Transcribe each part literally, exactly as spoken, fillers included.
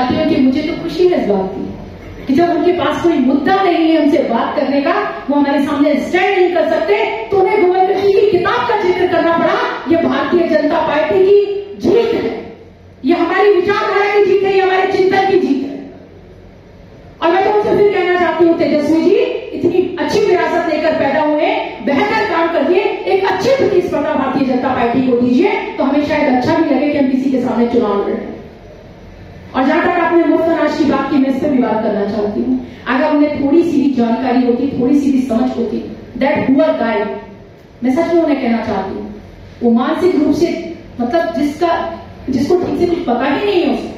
चाहती हूँ कि मुझे तो खुशी है इस बात की कि जब उनके पास कोई मुद्दा नहीं है उनसे बात करने का, वो हमारे सामने स्टैंड नहीं कर सकते, तो उन्हें गोविंदजी की किताब का जिक्र करना पड़ा। ये भारतीय जनता पार्टी की जीत है, ये हमारी विचारधारा की जीत है, ये हमारे चिंतन की जीत है। और मैं तो उनसे फिर कहना चाहती हूँ, तेजस्वी जी इतनी अच्छी विरासत लेकर पैदा हुए, बेहतर काम करके एक अच्छी प्रतिस्पर्धा भारतीय जनता पार्टी को दीजिए, तो हमें शायद अच्छा भी लगे कि हम किसी के सामने चुनाव लड़ रहे हैं। और जहां तक आपने मुफ्त अनाज की बात की, मैं इस पर भी बात करना चाहती हूँ, अगर उन्हें थोड़ी सी भी जानकारी होती, थोड़ी सी भी समझ होती, दैट पुअर गाय, मैं सच में उन्हें कहना चाहती हूँ, वो मानसिक रूप से मतलब जिसका जिसको ठीक से कुछ पता ही नहीं है उसको,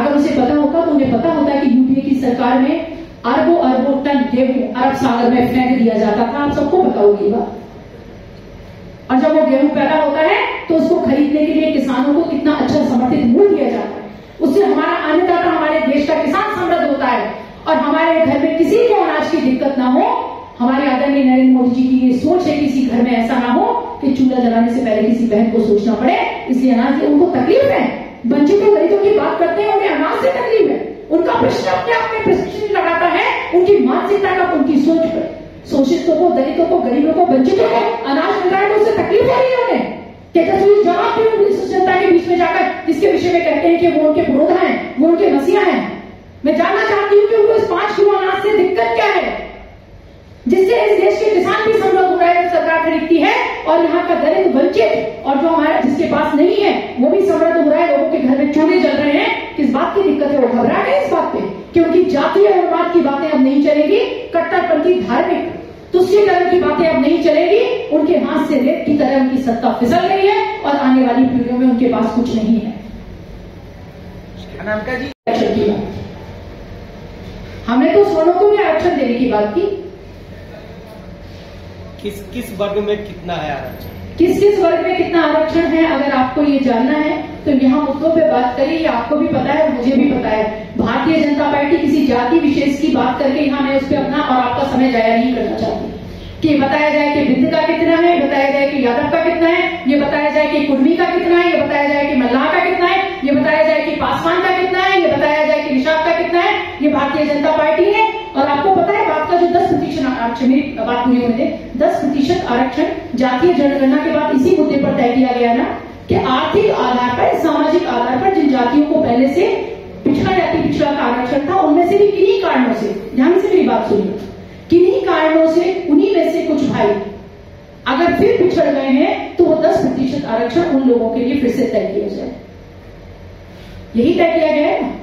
अगर उसे पता होता तो उन्हें पता होता कि यूपीए की सरकार में अरबों अरबों टन गेहूं अरब सागर में फेंक दिया जाता था, आप सबको पता होगी बात। और जब वो गेहूं पैदा होता है तो उसको खरीदने के लिए किसानों को कितना अच्छा समर्थित मूल्य दिया जाता है, उससे हमारा अन्नदाता हमारे देश का किसान समृद्ध होता है और हमारे घर में किसी को अनाज की दिक्कत ना हो। हमारे आदरणीय नरेंद्र मोदी जी की ये सोच है, किसी घर में ऐसा ना हो कि चूल्हा जलाने से पहले किसी बहन को सोचना पड़े, इसलिए अनाज से उनको तकलीफ है। बच्चों के गरीबों की बात करते हैं, उन्हें अनाज से तकलीफ है, उनका प्रश्न अपने आप में प्रश्न लगाता है, उनकी मानसिकता का, उनकी सोच पर। शोषितों को, दलितों को, गरीबों को, वंचितों को अनाज मिल रहा है तो उससे तकलीफ हो रही है उन्हें। तेजस्वी जवाब जनता के बीच में जाकर इसके विषय में कहते हैं कि वो उनके विरोधा हैं, वो उनके मसीहा हैं। मैं जानना चाहती हूँ कि उनको इस पांच किलो अनाज से दिक्कत क्या है, जिससे इस देश के किसान भी समृद्ध हो रहा है, सरकार खरीदती है, और यहाँ का दलित, वंचित और जो हमारा जिसके पास नहीं है वो भी समृद्ध हो रहा है। लोगों के घर में चूल्हे जल रहे हैं, किस बात की दिक्कत है? वो घबराहट है इस बात पे कि उनकी जातीय अनुवाद की बातें अब नहीं चलेगी, कट्टरपंथी धार्मिक तुष्टिकरण की बातें अब नहीं चलेगी। उनके हाथ से रेत की तरह उनकी सत्ता फिसल रही है और आने वाली पीढ़ियों में उनके पास कुछ नहीं है। अनामिका जी, आरक्षण की बात, हमने तो सोनों को भी आरक्षण देने की बात की। किस किस वर्ग में कितना है आरक्षण, किस किस वर्ग में कितना आरक्षण है, अगर आपको ये जानना है तो यहाँ मुद्दों पे बात करिए। आपको भी पता है, मुझे भी पता है, भारतीय जनता पार्टी किसी जाति विशेष की बात करके यहाँ मैं उस पर अपना और आपका समय जाया नहीं करना चाहती कि बताया जाए कि बिंद का कितना है, बताया जाए कि यादव का कितना है, ये बताया जाए कि कुर्मी का कितना है, ये बताया जाए कि मल्लाह का कितना है, ये बताया जाए कि पासवान का कितना है, ये बताया जाए कि निषाद का कितना है। ये भारतीय जनता पार्टी है और आपको पता है बात का जो दस प्रतिशत आरक्षण, मेरी बात पूरी होने दें, दस प्रतिशत आरक्षण जातीय जनगणना के बाद इसी मुद्दे पर तय किया गया ना कि आर्थिक आधार पर, सामाजिक आधार पर जिन जातियों को पहले से पिछड़ा जाति पिछड़ा का आरक्षण था, उनमें से भी किन्हीं कारणों से, ध्यान से मेरी बात सुनिए, किन्हीं कारणों से उन्हीं में से कुछ भाई अगर फिर पिछड़ गए हैं तो वो दस प्रतिशत आरक्षण उन लोगों के लिए फिर से तय किया जाए, यही तय किया गया है।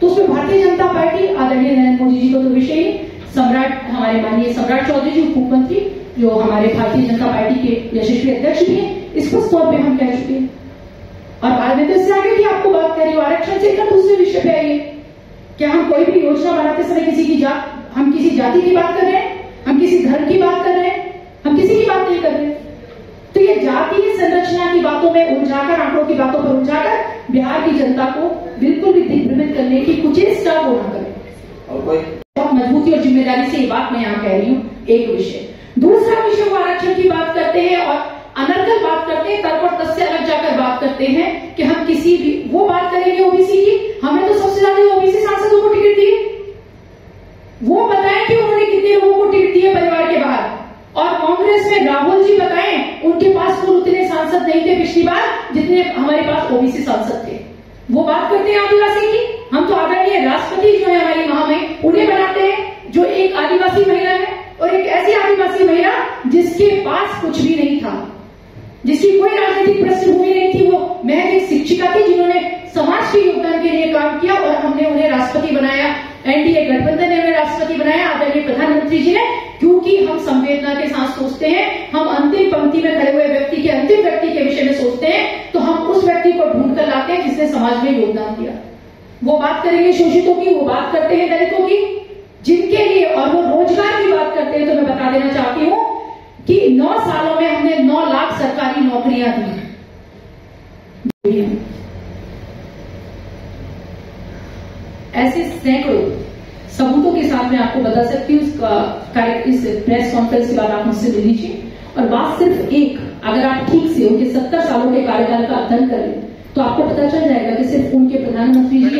तो उसमें भारतीय जनता पार्टी, आदरणीय नरेंद्र मोदी जी को तो विषय सम्राट, हमारे माननीय सम्राट चौधरी जी मुख्यमंत्री जो हमारे भारतीय जनता पार्टी के यशस्वी अध्यक्ष भी हैं, स्पष्ट तौर पे हम कह चुके हैं। और बाद में तो इससे आगे भी आपको बात करिए आरक्षण से एकदम दूसरे विषय पे आइए। क्या हम कोई भी योजना बनाते समय किसी की जात, हम किसी जाति की बात कर रहे हैं, हम किसी धर्म की बात कर रहे हैं, हम किसी की बात नहीं कर रहे। तो ये जातीय संरचना की बातों में उलझाकर, आंकड़ों की बातों पर उलझाकर बिहार की जनता को बिल्कुल भी दिग्भ्रमित करने की कुछ स्टाफ होना करें। और बहुत मजबूती और जिम्मेदारी से ये बात मैं यहाँ कह रही हूँ, एक विषय। दूसरा विषय, वो आरक्षण की बात करते हैं और अनर्गल बात करते हैं, तर्क और तर्क से अलग जाकर बात करते हैं कि हम किसी भी वो बात करेंगे ओबीसी की। हमें तो सबसे ज्यादा ओबीसी सांसदों को टिकट दिए, वो बताएं कि उन्होंने कितने लोगों को टिकट दिए परिवार के बाहर। और कांग्रेस में राहुल जी बताएं, उनके पास कुल उतने सांसद नहीं थे पिछली बार जितने हमारे पास ओबीसी सांसद थे। वो बात करते हैं आदिवासी की, हम तो आदरणीय राष्ट्रपति जो है हमारी महामहिम उन्हें बनाते हैं, जो एक आदिवासी महिला है और एक ऐसी आदिवासी महिला जिसके पास कुछ भी नहीं था, जिसकी कोई राजनीतिक पृष्ठभूमि नहीं थी, वो महज एक शिक्षिका थी जिन्होंने समाज के योगदान के लिए काम किया और हमने उन्हें राष्ट्रपति बनाया। एनडीए गठबंधन ने उन्हें राष्ट्रपति बनाया, आदरणीय प्रधानमंत्री जी ने, क्योंकि हम संवेदना के साथ सोचते हैं, हम अंतिम पंक्ति में खड़े हुए व्यक्ति के, अंतिम व्यक्ति के विषय में सोचते हैं, तो हम उस व्यक्ति को ढूंढ कर लाते हैं जिसने समाज में योगदान दिया। वो बात करेंगे शोषितों की, वो बात करते हैं दलितों की जिनके लिए, और वो रोजगार की बात करते हैं। तो मैं बता देना चाहती हूँ कि नौ सालों में हमने नौ लाख सरकारी नौकरियां दी, ऐसे सैकड़ों सबूतों के साथ मैं आपको बता सकती हूँ। इस प्रेस कॉन्फ्रेंस के बाद आप मुझसे ले लीजिए। और बात सिर्फ एक, अगर आप ठीक से उनके सत्तर सालों के कार्यकाल का अध्ययन करें तो आपको पता चल जाएगा कि सिर्फ उनके प्रधानमंत्री जी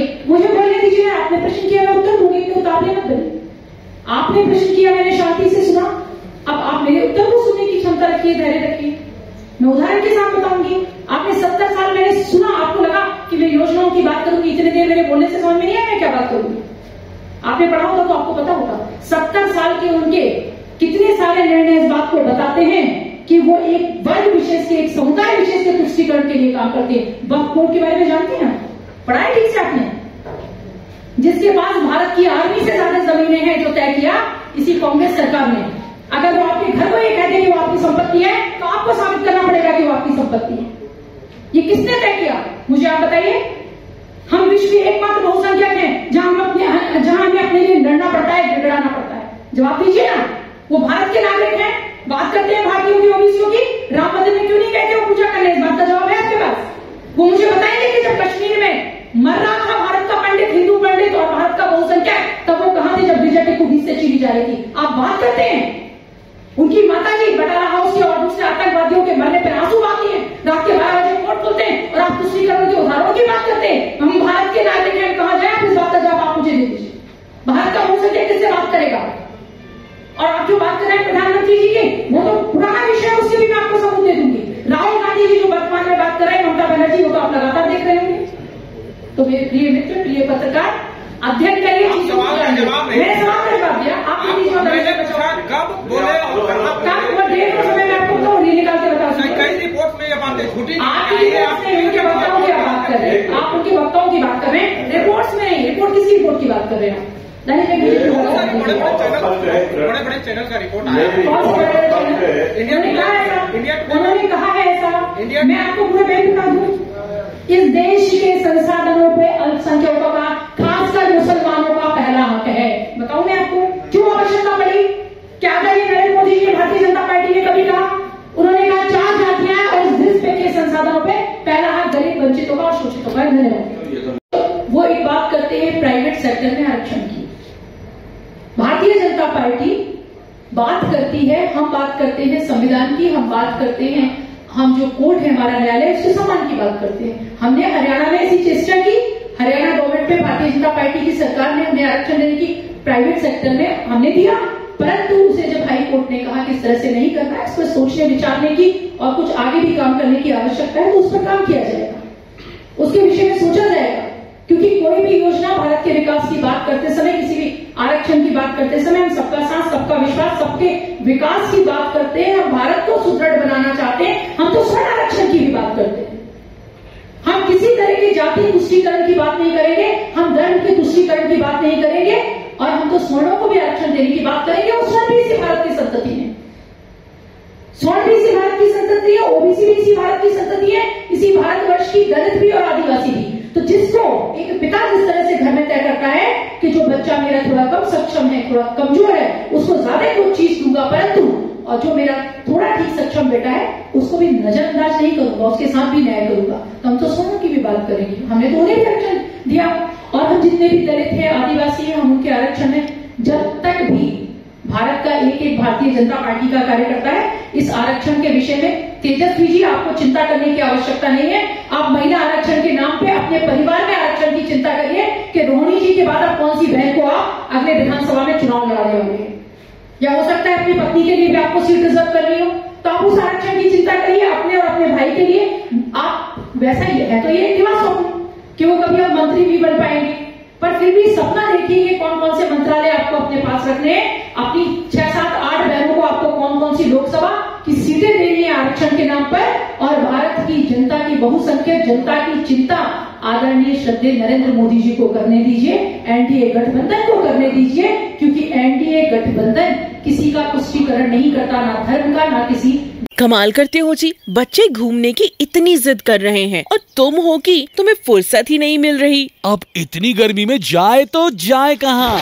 आपने प्रश्न किया, मैंने शांति से सुना। अब आप मेरे उत्तर को सुनने की क्षमता रखिए, धैर्य रखिए। मैं उदाहरण के साथ बताऊंगी। आपने सत्तर साल मैंने सुना, आपको लगा कि मैं योजनाओं की बात करूंगी, इतने देर मेरे बोलने से समझ में नहीं आया मैं क्या बात करूंगी। आपने पढ़ा होता तो आपको पता होता सत्तर साल के उनके कितने सारे निर्णय इस बात को बताते हैं कि वो एक वर्ग विशेष के, एक समुदाय विशेष के तुष्टिकरण के लिए काम करते हैं। वक्फ बोर्ड के बारे में जानते हैं आप, पढ़ाए ठीक से आपने, जिसके पास भारत की आर्मी से ज्यादा जमीनें हैं जो तय किया इसी कांग्रेस सरकार ने। अगर वो आपके घर को ये कहते हैं कि वो आपकी संपत्ति है तो आपको साबित करना पड़ेगा कि वो आपकी संपत्ति है। ये किसने तय किया मुझे आप बताइए। हम विश्व में एकमात्र बहुसंख्यक हैं जहां हम अपने जहां हमें अपने लिए लड़ना पड़ता है, झगड़ाना पड़ता है। जवाब दीजिए ना। वो भारत के नागरिक हैं, बात करते हैं भारतीयों की, ओबीसियों की। राम मंदिर में क्यों नहीं गए थे वो पूजा करने, इस बात का जवाब है आपके पास? वो मुझे बताएंगे कि जब कश्मीर में मर रहा था भारत का पंडित, हिंदू पंडित और भारत का बहुसंख्यक, तब वो कहां थे जब बीजेपी को बीस से चीनी जा रही थी? आप बात करते हैं उनकी माता जी बटला हाउस के और दूसरे आतंकवादियों के मरने पर आंसू बहाती है, रात के बारह बजे कोर्ट खोलते हैं और आप तुष्टिकरण के उदाहरणों की बात करते हैं। हम भारत के नागरिक हैं, कहा जाए? इस बात का जवाब आप मुझे दीजिए। भारत का बहुसंख्यक किससे बात करेगा? और आप जो बात कर रहे हैं प्रधानमंत्री जी की, वो तो पुराना विषय है, उससे भी मैं आपको सबूत दे दूंगी। राहुल गांधी जी जो वर्तमान में बात कर रहे हैं, ममता बनर्जी, वो तो आप लगातार देख रहे होंगे। तो मेरे प्रिय मित्र, प्रिय पत्रकार, अध्ययन करिए चीजों का। मैंने सवाल का जवाब दिया, आपने चीजों का डेढ़ सौ समय में आपको तो नहीं निकाल के बता सकते। आपकी उनके वक्ताओं की बात कर रहे हैं, आप उनके वक्ताओं की बात कर रहे हैं, रिपोर्ट्स में नहीं। रिपोर्ट किसी रिपोर्ट की बात कर रहे हैं आप? बड़े बड़े चैनल का रिपोर्ट आया है, उन्होंने कहा है ऐसा, उन्होंने कहा है ऐसा। मैं आपको पूरा बैंक बता दूं, इस देश के संसाधनों पे अल्पसंख्यकों का, खासकर मुसलमानों का पहला हक है। बताऊं मैं आपको क्यों आवश्यकता पड़ी? क्या करिए नरेंद्र मोदी जी, भारतीय जनता पार्टी ने कभी कहा? उन्होंने कहा चार जातियां हैं और इस देश पे के संसाधनों पर पहला हक गरीब, वंचितों का और शोषितों का। धन्यवाद। वो एक बात करते हैं प्राइवेट सेक्टर में आरक्षण की। भारतीय जनता पार्टी बात करती है, हम बात करते हैं संविधान की, हम बात करते हैं, हम जो कोर्ट है हमारा न्यायालय, उसके सम्मान की बात करते हैं। हमने हरियाणा में ऐसी चेष्टा की, हरियाणा गवर्नमेंट पे भारतीय जनता पार्टी की सरकार ने हमें आरक्षण देने की, प्राइवेट सेक्टर में हमने दिया, परंतु उसे जब हाई कोर्ट ने कहा कि इस तरह से नहीं करना है, इस पर सोचने विचारने की और कुछ आगे भी काम करने की आवश्यकता है, तो उस पर काम किया जाएगा, उसके विषय में सोचा जाएगा। क्योंकि कोई भी योजना भारत के विकास की बात करते समय, किसी भी आरक्षण की बात करते समय, हम सबका साथ, सबका विश्वास, सबके विकास की बात करते हैं। हम भारत को सुदृढ़ बनाना चाहते हैं, हम तो स्वर्ण आरक्षण की भी बात करते हैं। हम किसी तरह के जाति तुष्टिकरण की बात नहीं करेंगे, हम धर्म के तुष्टिकरण की बात नहीं करेंगे, और हम तो स्वर्णों को भी आरक्षण देने की बात करेंगे। और स्वर्ण भी इसी भारत की संतति है, स्वर्ण भी इसी भारत की संतति है, ओबीसी भी इसी भारत की संतति है, इसी भारतवर्ष की दलित भी और आदिवासी भी। तो जिसको एक पिता जिस तरह से घर में तय करता है कि जो बच्चा मेरा थोड़ा कम सक्षम है, थोड़ा कमजोर है, उसको ज्यादा कुछ चीज दूंगा, परंतु और जो मेरा थोड़ा ठीक सक्षम बेटा है उसको भी नजरअंदाज नहीं करूंगा, उसके साथ भी न्याय करूंगा। तो हम तो सोनों की भी बात करेंगे, हमने तो उन्हें भी आरक्षण दिया। और हम जितने भी दलित हैं, आदिवासी हैं, हम उनके आरक्षण है। जब तक भी भारत का एक एक भारतीय जनता पार्टी का कार्यकर्ता है, इस आरक्षण के विषय में तेजस्वी जी आपको चिंता करने की आवश्यकता नहीं है। आप महिला आरक्षण के नाम पे अपने परिवार में आरक्षण की चिंता करिए कि रोहिणी जी के बाद आप कौन सी बहन को आप अगले विधानसभा में चुनाव लड़ा रहे होंगे, या हो सकता है अपनी पत्नी के लिए भी आपको सीट रिजर्व कर रही हो, तो आप उस आरक्षण की चिंता करिए अपने और अपने भाई के लिए। आप वैसा ही है तो ये दिवस हो कि वो कभी आप मंत्री भी बन पाएंगे, पर फिर भी सपना देखिए कौन कौन से मंत्रालय आपको अपने पास रखने हैं, अपनी छह सात आठ बहनों को आपको कौन कौन सी लोकसभा की सीटें देनी है आरक्षण के नाम पर। और भारत की जनता की, बहुसंख्यक जनता की चिंता आदरणीय श्रद्धेय नरेंद्र मोदी जी को करने दीजिए, एनडीए गठबंधन को करने दीजिए, क्योंकि एनडीए गठबंधन किसी का पुष्टिकरण नहीं करता, ना धर्म का, ना किसी। कमाल करते हो जी, बच्चे घूमने की इतनी जिद कर रहे हैं और तुम हो कि तुम्हें फुर्सत ही नहीं मिल रही। अब इतनी गर्मी में जाए तो जाए कहाँ?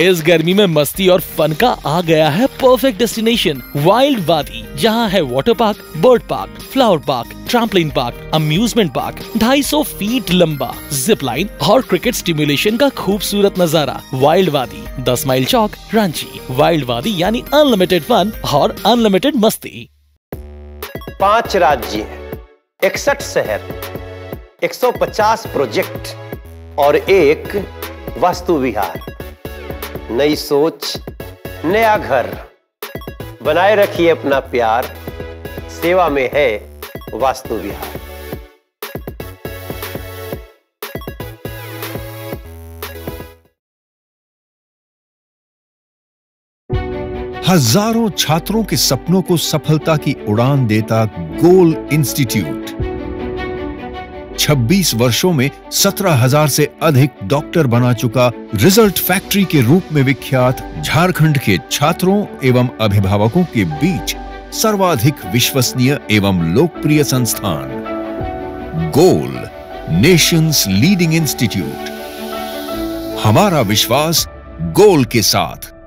इस गर्मी में मस्ती और फन का आ गया है परफेक्ट डेस्टिनेशन वाइल्ड वादी, जहाँ है water park, bird park, flower park, trampoline park, amusement park, ढाई सौ फीट लंबा जिप लाइन और क्रिकेट स्टिमुलेशन का खूबसूरत नजारा। वाइल्ड वादी, दस माइल चौक, रांची। वाइल्ड वादी यानी अनलिमिटेड फन और अनलिमिटेड मस्ती। पांच राज्य, इकसठ शहर, एक सौ पचास प्रोजेक्ट और एक वास्तु विहार। नई सोच, नया घर। बनाए रखिए अपना प्यार, सेवा में है वास्तु विहार। हजारों छात्रों के सपनों को सफलता की उड़ान देता गोल इंस्टीट्यूट छब्बीस वर्षों में सत्रह हजार से अधिक डॉक्टर बना चुका, रिजल्ट फैक्ट्री के रूप में विख्यात, झारखंड के छात्रों एवं अभिभावकों के बीच सर्वाधिक विश्वसनीय एवं लोकप्रिय संस्थान गोल, नेशंस लीडिंग इंस्टीट्यूट। हमारा विश्वास गोल के साथ।